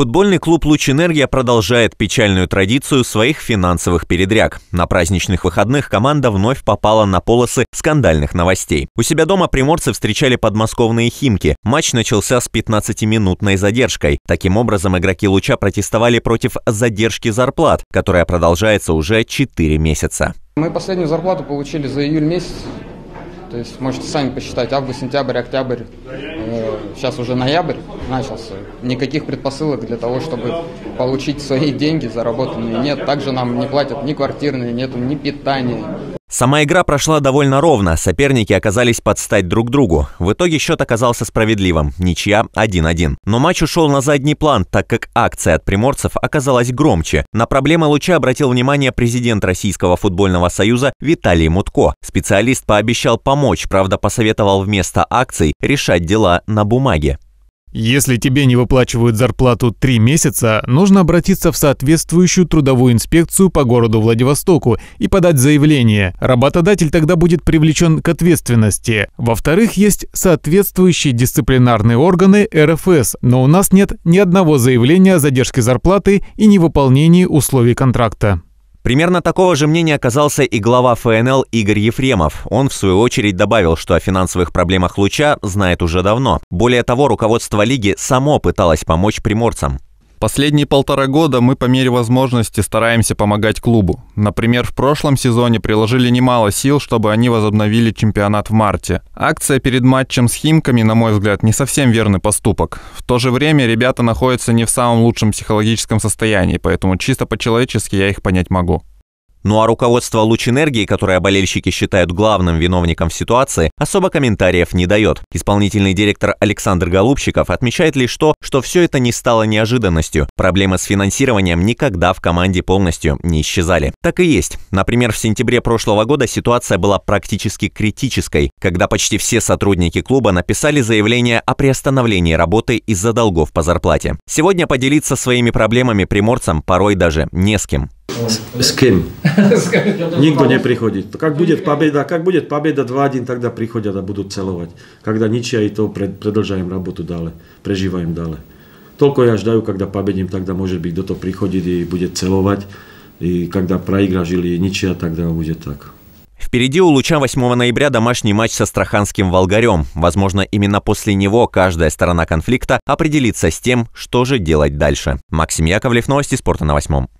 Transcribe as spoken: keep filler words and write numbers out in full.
Футбольный клуб «Луч-Энергия» продолжает печальную традицию своих финансовых передряг. На праздничных выходных команда вновь попала на полосы скандальных новостей. У себя дома приморцы встречали подмосковные «Химки». Матч начался с пятнадцатиминутной задержкой. Таким образом, игроки «Луча» протестовали против задержки зарплат, которая продолжается уже четыре месяца. Мы последнюю зарплату получили за июль месяц. То есть можете сами посчитать, август, сентябрь, октябрь, э, сейчас уже ноябрь начался. Никаких предпосылок для того, чтобы получить свои деньги заработанные нет. Также нам не платят ни квартирные, нету ни питания. Сама игра прошла довольно ровно, соперники оказались под стать друг другу. В итоге счет оказался справедливым, ничья один-один. Но матч ушел на задний план, так как акция от приморцев оказалась громче. На проблемы «Луча» обратил внимание президент Российского футбольного союза Виталий Мутко. Специалист пообещал помочь, правда посоветовал вместо акций решать дела на бумаге. Если тебе не выплачивают зарплату три месяца, нужно обратиться в соответствующую трудовую инспекцию по городу Владивостоку и подать заявление. Работодатель тогда будет привлечен к ответственности. Во-вторых, есть соответствующие дисциплинарные органы эр эф эс, но у нас нет ни одного заявления о задержке зарплаты и невыполнении условий контракта. Примерно такого же мнения оказался и глава эф эн эл Игорь Ефремов. Он, в свою очередь, добавил, что о финансовых проблемах «Луча» знает уже давно. Более того, руководство лиги само пыталось помочь приморцам. Последние полтора года мы по мере возможности стараемся помогать клубу. Например, в прошлом сезоне приложили немало сил, чтобы они возобновили чемпионат в марте. Акция перед матчем с «Химками», на мой взгляд, не совсем верный поступок. В то же время ребята находятся не в самом лучшем психологическом состоянии, поэтому чисто по-человечески я их понять могу. Ну а руководство «Луч-Энергии», которое болельщики считают главным виновником в ситуации, особо комментариев не дает. Исполнительный директор Александр Голубчиков отмечает лишь то, что все это не стало неожиданностью. Проблемы с финансированием никогда в команде полностью не исчезали. Так и есть. Например, в сентябре прошлого года ситуация была практически критической, когда почти все сотрудники клуба написали заявление о приостановлении работы из-за долгов по зарплате. Сегодня поделиться своими проблемами приморцам порой даже не с кем. С кем? Никто не приходит. Как будет победа, как будет победа два-один, тогда приходят и будут целовать. Когда ничья, и то продолжаем работу далее, проживаем далее. Только я ждаю, когда победим, тогда может быть кто-то приходит и будет целовать. И когда проиграешь или ничья, тогда будет так. Впереди у «Луча» восьмого ноября домашний матч с Астраханским «Волгарем». Возможно, именно после него каждая сторона конфликта определится с тем, что же делать дальше. Максим Яковлев, новости спорта на восьмом.